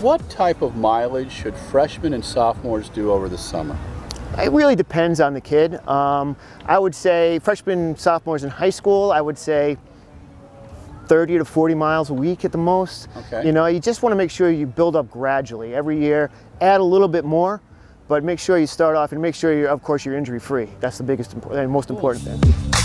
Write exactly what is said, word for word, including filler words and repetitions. What type of mileage should freshmen and sophomores do over the summer? It really depends on the kid. Um, I would say freshmen, sophomores in high school, I would say thirty to forty miles a week at the most. Okay. You know, you just want to make sure you build up gradually every year, add a little bit more, but make sure you start off and make sure you're, of course, you're injury free. That's the biggest and most important thing.